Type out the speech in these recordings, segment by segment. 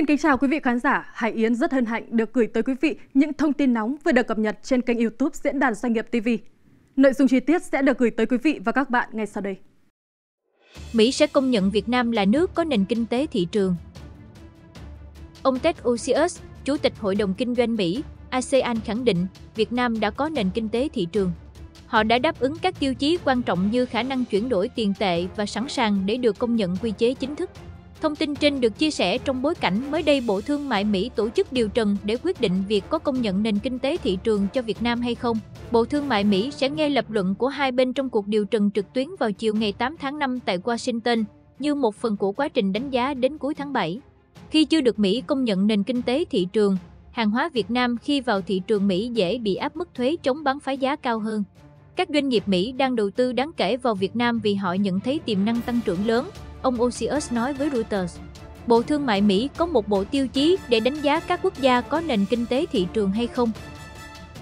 Xin kính chào quý vị khán giả, Hải Yến rất hân hạnh được gửi tới quý vị những thông tin nóng vừa được cập nhật trên kênh YouTube Diễn đàn Doanh nghiệp TV. Nội dung chi tiết sẽ được gửi tới quý vị và các bạn ngay sau đây. Mỹ sẽ công nhận Việt Nam là nước có nền kinh tế thị trường. Ông Ted Osius, Chủ tịch Hội đồng Kinh doanh Mỹ, ASEAN khẳng định Việt Nam đã có nền kinh tế thị trường. Họ đã đáp ứng các tiêu chí quan trọng như khả năng chuyển đổi tiền tệ và sẵn sàng để được công nhận quy chế chính thức. Thông tin trên được chia sẻ trong bối cảnh mới đây Bộ Thương mại Mỹ tổ chức điều trần để quyết định việc có công nhận nền kinh tế thị trường cho Việt Nam hay không. Bộ Thương mại Mỹ sẽ nghe lập luận của hai bên trong cuộc điều trần trực tuyến vào chiều ngày 8 tháng 5 tại Washington, như một phần của quá trình đánh giá đến cuối tháng 7. Khi chưa được Mỹ công nhận nền kinh tế thị trường, hàng hóa Việt Nam khi vào thị trường Mỹ dễ bị áp mức thuế chống bán phá giá cao hơn. Các doanh nghiệp Mỹ đang đầu tư đáng kể vào Việt Nam vì họ nhận thấy tiềm năng tăng trưởng lớn, ông Osius nói với Reuters. Bộ Thương mại Mỹ có một bộ tiêu chí để đánh giá các quốc gia có nền kinh tế thị trường hay không.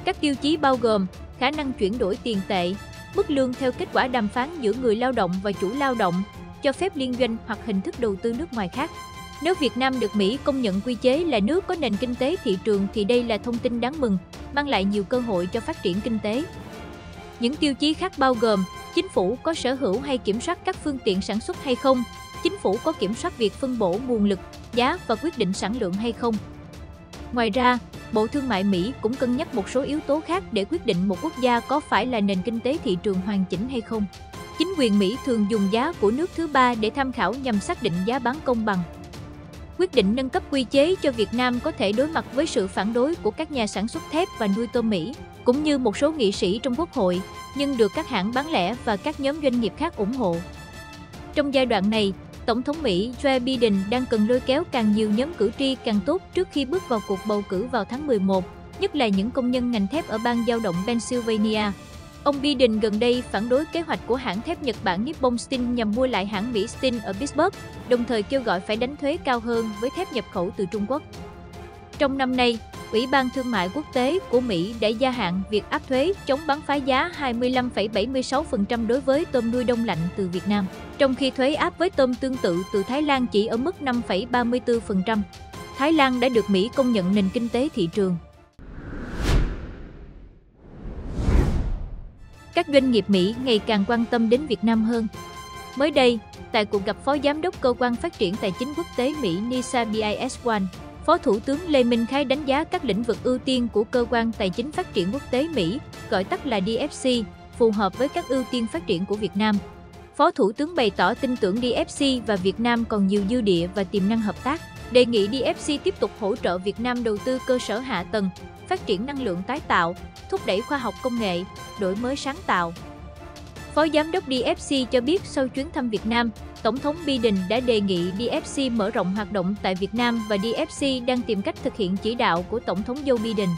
Các tiêu chí bao gồm khả năng chuyển đổi tiền tệ, mức lương theo kết quả đàm phán giữa người lao động và chủ lao động, cho phép liên doanh hoặc hình thức đầu tư nước ngoài khác. Nếu Việt Nam được Mỹ công nhận quy chế là nước có nền kinh tế thị trường thì đây là thông tin đáng mừng, mang lại nhiều cơ hội cho phát triển kinh tế. Những tiêu chí khác bao gồm chính phủ có sở hữu hay kiểm soát các phương tiện sản xuất hay không, chính phủ có kiểm soát việc phân bổ nguồn lực, giá và quyết định sản lượng hay không. Ngoài ra, Bộ Thương mại Mỹ cũng cân nhắc một số yếu tố khác để quyết định một quốc gia có phải là nền kinh tế thị trường hoàn chỉnh hay không. Chính quyền Mỹ thường dùng giá của nước thứ ba để tham khảo nhằm xác định giá bán công bằng. Quyết định nâng cấp quy chế cho Việt Nam có thể đối mặt với sự phản đối của các nhà sản xuất thép và nuôi tôm Mỹ, cũng như một số nghị sĩ trong Quốc hội, nhưng được các hãng bán lẻ và các nhóm doanh nghiệp khác ủng hộ. Trong giai đoạn này, Tổng thống Mỹ Joe Biden đang cần lôi kéo càng nhiều nhóm cử tri càng tốt trước khi bước vào cuộc bầu cử vào tháng 11, nhất là những công nhân ngành thép ở bang dao động Pennsylvania. Ông Biden gần đây phản đối kế hoạch của hãng thép Nhật Bản Nippon Steel nhằm mua lại hãng Mỹ Steel ở Pittsburgh, đồng thời kêu gọi phải đánh thuế cao hơn với thép nhập khẩu từ Trung Quốc. Trong năm nay, Ủy ban Thương mại Quốc tế của Mỹ đã gia hạn việc áp thuế chống bán phá giá 25,76% đối với tôm nuôi đông lạnh từ Việt Nam, trong khi thuế áp với tôm tương tự từ Thái Lan chỉ ở mức 5,34%. Thái Lan đã được Mỹ công nhận nền kinh tế thị trường. Các doanh nghiệp Mỹ ngày càng quan tâm đến Việt Nam hơn. Mới đây, tại cuộc gặp Phó Giám đốc Cơ quan Phát triển Tài chính Quốc tế Mỹ Nisha Biswal, Phó Thủ tướng Lê Minh Khái đánh giá các lĩnh vực ưu tiên của Cơ quan Tài chính Phát triển Quốc tế Mỹ, gọi tắt là DFC, phù hợp với các ưu tiên phát triển của Việt Nam. Phó Thủ tướng bày tỏ tin tưởng DFC và Việt Nam còn nhiều dư địa và tiềm năng hợp tác, đề nghị DFC tiếp tục hỗ trợ Việt Nam đầu tư cơ sở hạ tầng, phát triển năng lượng tái tạo, thúc đẩy khoa học công nghệ, đổi mới sáng tạo. Phó Giám đốc DFC cho biết sau chuyến thăm Việt Nam, Tổng thống Biden đã đề nghị DFC mở rộng hoạt động tại Việt Nam và DFC đang tìm cách thực hiện chỉ đạo của Tổng thống Joe Biden.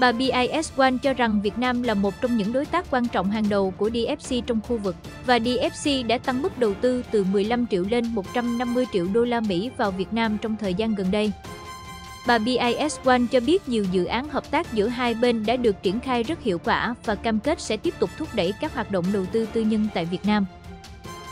Bà Biswal cho rằng Việt Nam là một trong những đối tác quan trọng hàng đầu của DFC trong khu vực và DFC đã tăng mức đầu tư từ 15 triệu lên 150 triệu đô la Mỹ vào Việt Nam trong thời gian gần đây. Bà Biswal cho biết nhiều dự án hợp tác giữa hai bên đã được triển khai rất hiệu quả và cam kết sẽ tiếp tục thúc đẩy các hoạt động đầu tư tư nhân tại Việt Nam.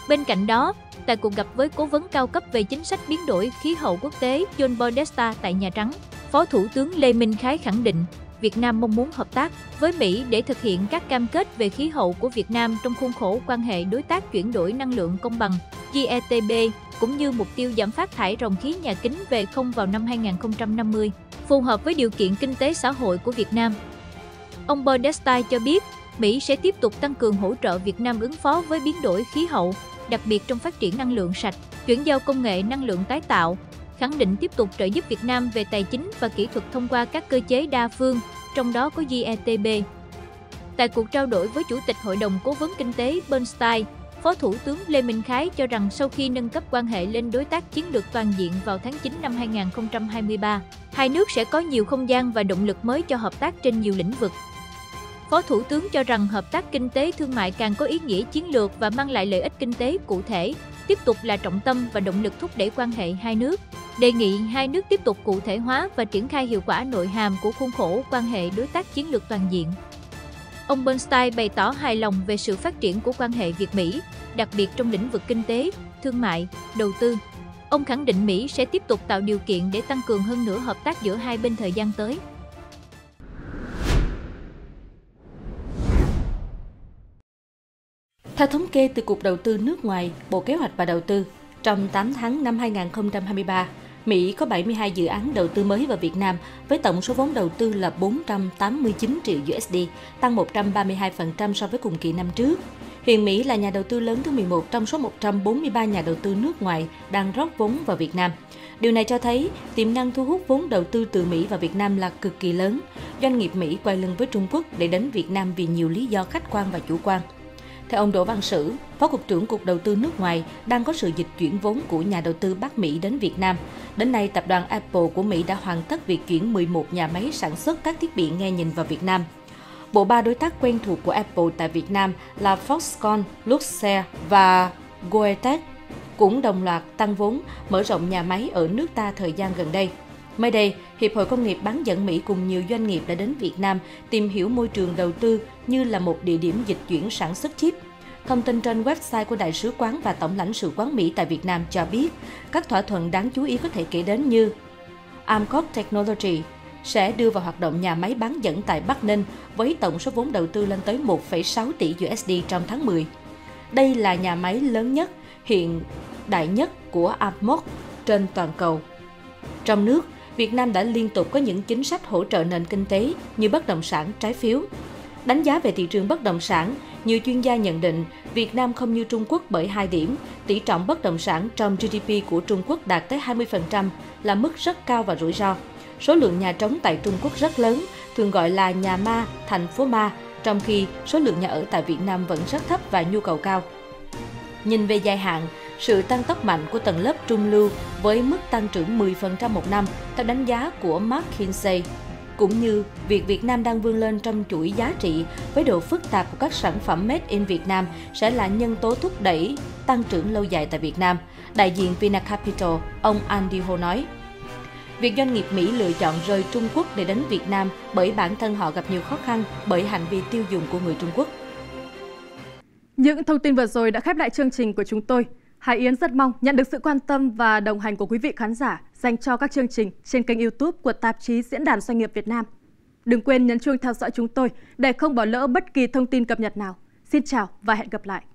Bên cạnh đó, tại cuộc gặp với cố vấn cao cấp về chính sách biến đổi khí hậu quốc tế John Podesta tại Nhà Trắng, Phó Thủ tướng Lê Minh Khái khẳng định Việt Nam mong muốn hợp tác với Mỹ để thực hiện các cam kết về khí hậu của Việt Nam trong khuôn khổ quan hệ đối tác chuyển đổi năng lượng công bằng JETB, cũng như mục tiêu giảm phát thải ròng khí nhà kính về không vào năm 2050, phù hợp với điều kiện kinh tế xã hội của Việt Nam. Ông Bernstein cho biết, Mỹ sẽ tiếp tục tăng cường hỗ trợ Việt Nam ứng phó với biến đổi khí hậu, đặc biệt trong phát triển năng lượng sạch, chuyển giao công nghệ năng lượng tái tạo, khẳng định tiếp tục trợ giúp Việt Nam về tài chính và kỹ thuật thông qua các cơ chế đa phương, trong đó có JETB. Tại cuộc trao đổi với Chủ tịch Hội đồng Cố vấn Kinh tế Bernstein, Phó Thủ tướng Lê Minh Khái cho rằng sau khi nâng cấp quan hệ lên đối tác chiến lược toàn diện vào tháng 9 năm 2023, hai nước sẽ có nhiều không gian và động lực mới cho hợp tác trên nhiều lĩnh vực. Phó Thủ tướng cho rằng hợp tác kinh tế thương mại càng có ý nghĩa chiến lược và mang lại lợi ích kinh tế cụ thể, tiếp tục là trọng tâm và động lực thúc đẩy quan hệ hai nước, đề nghị hai nước tiếp tục cụ thể hóa và triển khai hiệu quả nội hàm của khuôn khổ quan hệ đối tác chiến lược toàn diện. Ông Bernstein bày tỏ hài lòng về sự phát triển của quan hệ Việt-Mỹ, đặc biệt trong lĩnh vực kinh tế, thương mại, đầu tư. Ông khẳng định Mỹ sẽ tiếp tục tạo điều kiện để tăng cường hơn nữa hợp tác giữa hai bên thời gian tới. Theo thống kê từ Cục Đầu tư nước ngoài, Bộ Kế hoạch và Đầu tư, trong 8 tháng năm 2023, Mỹ có 72 dự án đầu tư mới vào Việt Nam với tổng số vốn đầu tư là 489 triệu USD, tăng 132% so với cùng kỳ năm trước. Hiện Mỹ là nhà đầu tư lớn thứ 11 trong số 143 nhà đầu tư nước ngoài đang rót vốn vào Việt Nam. Điều này cho thấy tiềm năng thu hút vốn đầu tư từ Mỹ vào Việt Nam là cực kỳ lớn. Doanh nghiệp Mỹ quay lưng với Trung Quốc để đến Việt Nam vì nhiều lý do khách quan và chủ quan. Theo ông Đỗ Văn Sử, Phó Cục trưởng Cục Đầu tư nước ngoài, đang có sự dịch chuyển vốn của nhà đầu tư Bắc Mỹ đến Việt Nam. Đến nay, tập đoàn Apple của Mỹ đã hoàn tất việc chuyển 11 nhà máy sản xuất các thiết bị nghe nhìn vào Việt Nam. Bộ ba đối tác quen thuộc của Apple tại Việt Nam là Foxconn, Luxshare và Goertek cũng đồng loạt tăng vốn, mở rộng nhà máy ở nước ta thời gian gần đây. Mới đây, Hiệp hội Công nghiệp bán dẫn Mỹ cùng nhiều doanh nghiệp đã đến Việt Nam tìm hiểu môi trường đầu tư như là một địa điểm dịch chuyển sản xuất chip. Thông tin trên website của Đại sứ quán và Tổng lãnh sự quán Mỹ tại Việt Nam cho biết, các thỏa thuận đáng chú ý có thể kể đến như Amkor Technology sẽ đưa vào hoạt động nhà máy bán dẫn tại Bắc Ninh với tổng số vốn đầu tư lên tới 1,6 tỷ USD trong tháng 10. Đây là nhà máy lớn nhất, hiện đại nhất của Amkor trên toàn cầu. Trong nước, Việt Nam đã liên tục có những chính sách hỗ trợ nền kinh tế như bất động sản, trái phiếu. Đánh giá về thị trường bất động sản, nhiều chuyên gia nhận định Việt Nam không như Trung Quốc bởi hai điểm. Tỷ trọng bất động sản trong GDP của Trung Quốc đạt tới 20% là mức rất cao và rủi ro. Số lượng nhà trống tại Trung Quốc rất lớn, thường gọi là nhà ma, thành phố ma, trong khi số lượng nhà ở tại Việt Nam vẫn rất thấp và nhu cầu cao. Nhìn về dài hạn, sự tăng tốc mạnh của tầng lớp trung lưu với mức tăng trưởng 10% một năm, theo đánh giá của Mark Hincey, cũng như việc Việt Nam đang vươn lên trong chuỗi giá trị với độ phức tạp của các sản phẩm made in Việt Nam sẽ là nhân tố thúc đẩy tăng trưởng lâu dài tại Việt Nam. Đại diện Vinacapital, ông Andy Ho nói, việc doanh nghiệp Mỹ lựa chọn rời Trung Quốc để đến Việt Nam bởi bản thân họ gặp nhiều khó khăn bởi hành vi tiêu dùng của người Trung Quốc. Những thông tin vừa rồi đã khép lại chương trình của chúng tôi. Hải Yến rất mong nhận được sự quan tâm và đồng hành của quý vị khán giả dành cho các chương trình trên kênh YouTube của Tạp chí Diễn đàn Doanh nghiệp Việt Nam. Đừng quên nhấn chuông theo dõi chúng tôi để không bỏ lỡ bất kỳ thông tin cập nhật nào. Xin chào và hẹn gặp lại!